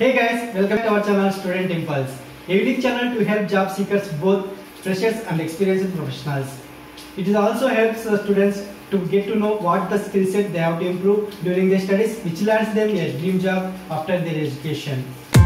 Hey guys, welcome to our channel Student Impulse, a unique channel to help job seekers, both freshers and experienced professionals. It also helps students to get to know what the skill set they have to improve during their studies, which lands them a dream job after their education.